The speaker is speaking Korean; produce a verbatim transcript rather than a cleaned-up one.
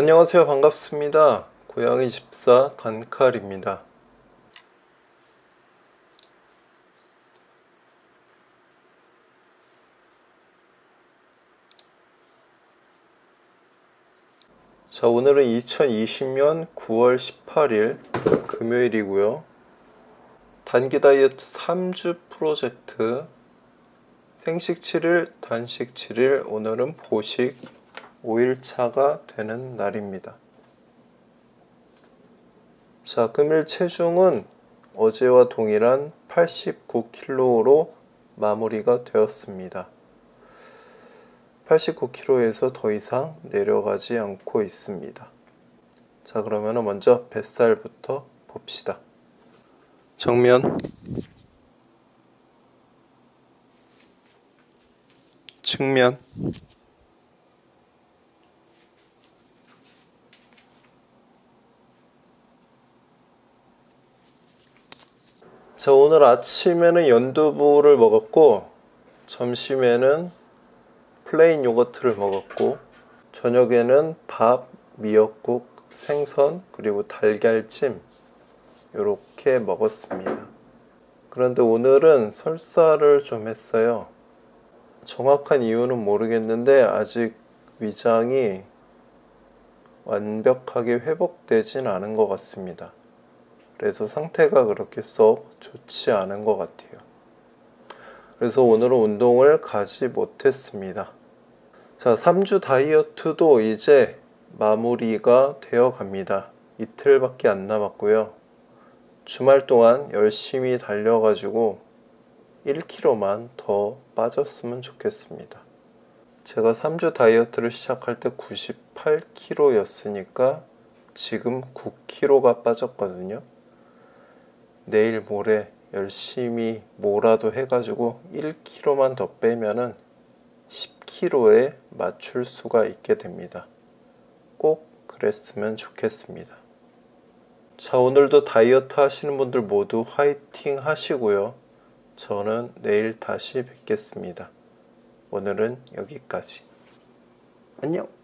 안녕하세요. 반갑습니다. 고양이 집사 단칼입니다. 자, 오늘은 이천이십 년 구월 십팔일 금요일이고요. 단기 다이어트 삼 주 프로젝트 생식 칠 일, 단식 칠 일, 오늘은 보식 오 일차가 되는 날입니다. 자, 금일 체중은 어제와 동일한 팔십구 킬로그램으로 마무리가 되었습니다. 팔십구 킬로그램에서 더 이상 내려가지 않고 있습니다. 자, 그러면 먼저 뱃살부터 봅시다. 정면, 측면, 자, 오늘 아침에는 연두부를 먹었고, 점심에는 플레인 요거트를 먹었고, 저녁에는 밥, 미역국, 생선, 그리고 달걀찜 이렇게 먹었습니다. 그런데 오늘은 설사를 좀 했어요. 정확한 이유는 모르겠는데 아직 위장이 완벽하게 회복되진 않은 것 같습니다. 그래서 상태가 그렇게 썩 좋지 않은 것 같아요. 그래서 오늘은 운동을 가지 못했습니다. 자, 삼 주 다이어트도 이제 마무리가 되어 갑니다. 이틀밖에 안 남았고요. 주말 동안 열심히 달려가지고 일 킬로그램만 더 빠졌으면 좋겠습니다. 제가 삼 주 다이어트를 시작할 때 구십팔 킬로그램였으니까 지금 구 킬로그램가 빠졌거든요. 내일 모레 열심히 뭐라도 해가지고 일 킬로그램만 더 빼면은 십 킬로그램에 맞출 수가 있게 됩니다. 꼭 그랬으면 좋겠습니다. 자, 오늘도 다이어트 하시는 분들 모두 화이팅 하시고요. 저는 내일 다시 뵙겠습니다. 오늘은 여기까지. 안녕.